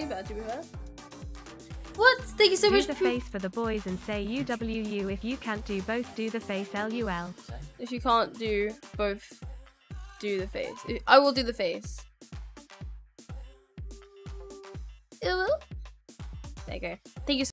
too bad, to be fair. What? Thank you so much. Do the face for the boys and say UWU. If you can't do both, do the face LUL. If you can't do both, do the face. I will do the face. There you go. Thank you so